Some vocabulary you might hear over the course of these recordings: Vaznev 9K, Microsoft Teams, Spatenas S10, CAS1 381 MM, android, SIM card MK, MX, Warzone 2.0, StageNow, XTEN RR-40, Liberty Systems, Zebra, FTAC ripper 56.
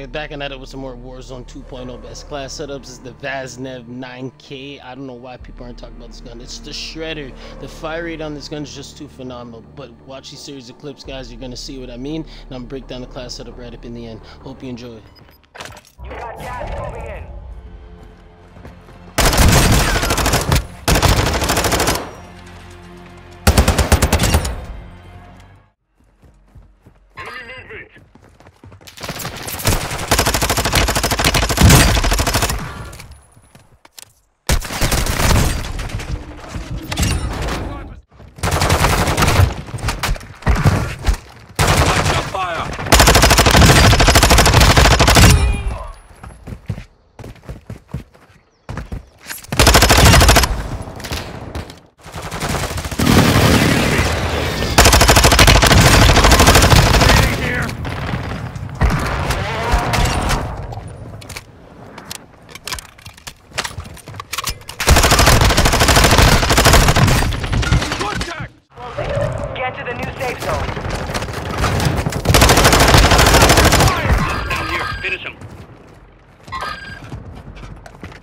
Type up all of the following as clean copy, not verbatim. Okay, back and at it with some more Warzone 2.0 best class setups. This is the Vaznev 9K. I don't know why people aren't talking about this gun. It's the shredder. The fire rate on this gun is just too phenomenal. But watch these series of clips, guys. You're going to see what I mean. And I'm going to break down the class setup right up in the end. Hope you enjoy it. You got gas coming in.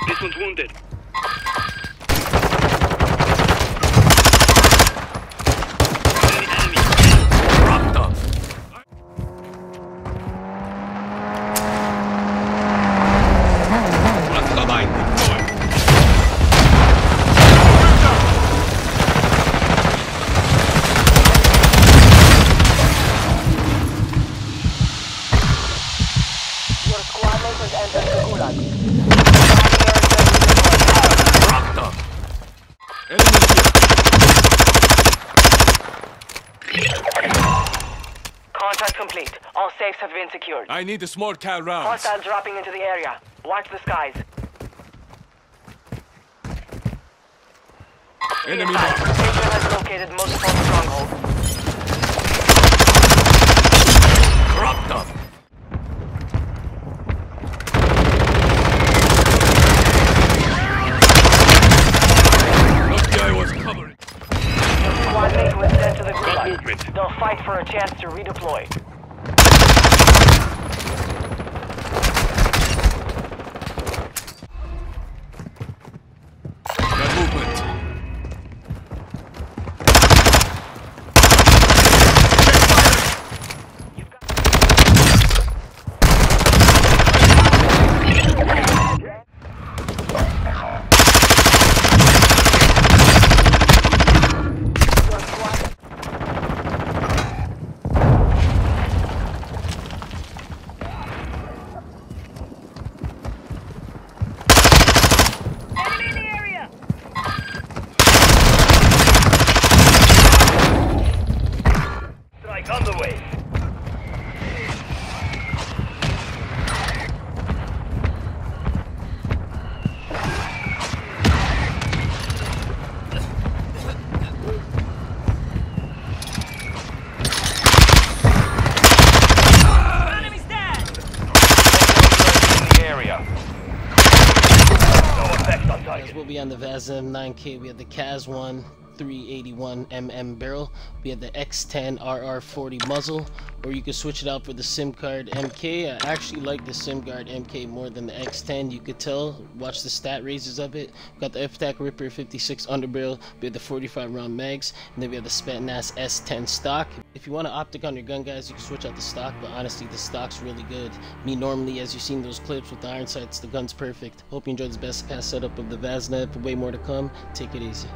This one's wounded. Contract complete. All safes have been secured. I need the small car rounds. Hostiles dropping into the area. Watch the skies. Enemy marked. Israel has located multiple strongholds. Dropped up. They'll fight for a chance to redeploy. We'll be on the Vaznev 9K. We have the CAS1 381 MM barrel. We have the XTEN RR-40 muzzle, or you can switch it out for the SIM card MK. I actually like the SIM card MK more than the XTEN. You could tell. Watch the stat raises of it. We got the FTAC ripper 56 underbarrel. We have the 45 round mags, and then we have the Spatenas S10 stock. If you want to optic on your gun, guys, you can switch out the stock, but honestly, the stock's really good. Normally, as you've seen those clips with the iron sights, the gun's perfect. Hope you enjoyed this best cast setup of the Vaznev. Way more to come. Take it easy.